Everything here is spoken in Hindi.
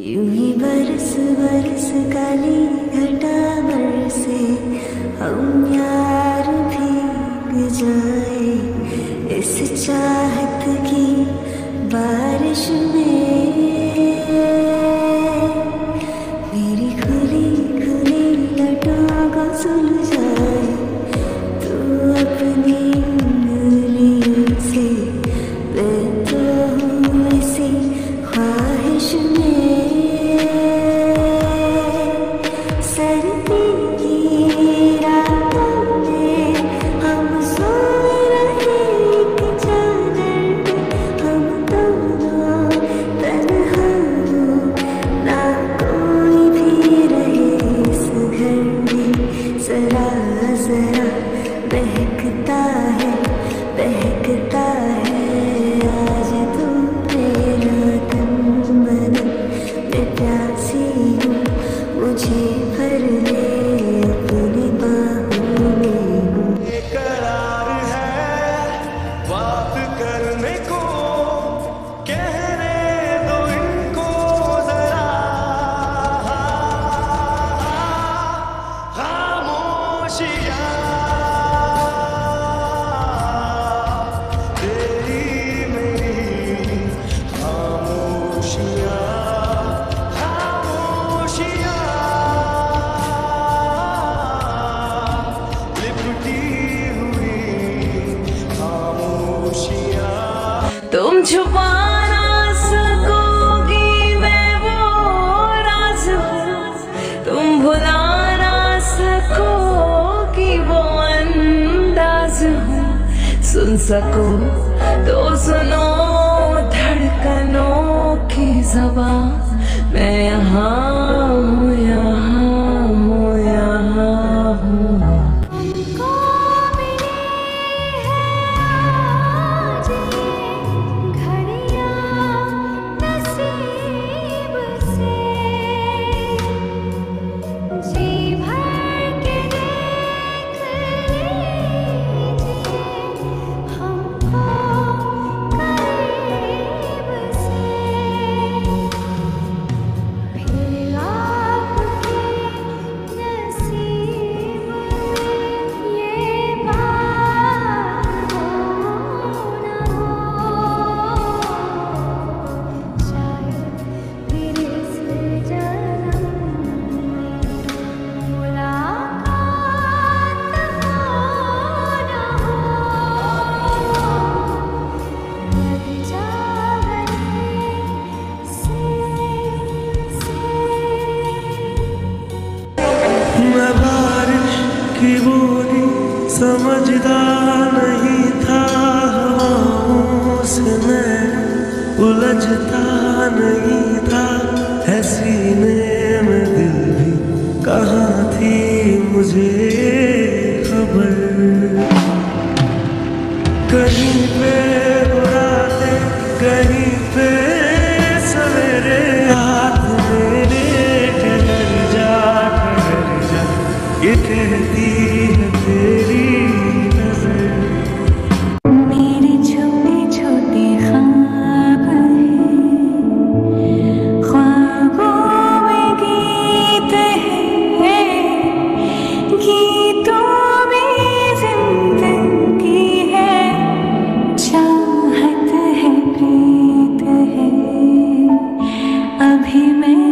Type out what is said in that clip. यूं ही बरस बरस काली घटा बरसे, हम यार भीग जाए इस चाहत की बारिश में। मेरी खुली खुली लटों को सुल जाए तू अपनी उंगलियों से, मैं तो हूँ इसी ख्वाहिश में। बहकता है, बहकता है आज तो तेरा तन बदन। मैं प्यासी हूँ, मुझे भर ले अपनी बाहों में। बेकरार है बात करने को, कहने दो इनको जरा। खामोशियाँ तुम छुपाना सकोगी मैं वो राज, तुम भुलाना सकोगी वो अंदाज। सुन सको तो सुनो धड़कनों की ज़बां, मैं यहाँ हूँ, यहाँ हूँ, यहाँ हूँ। समझदा नहीं था हवाओं से मैं, उलझता नहीं था है सीने में दिल भी, कहाँ थी मुझे खबर। कहीं पे रातें, कहीं पे सवेरे, हाथ मेरे ठहर जा, ठहर जा, ये कहती है तेरी नजर। मेरे छोटे छोटे ख्वाब हैं, ख्वाबों में गीत हैं, गीतों में जिंदगी है, चाहत है, प्रीत है। अभी मैं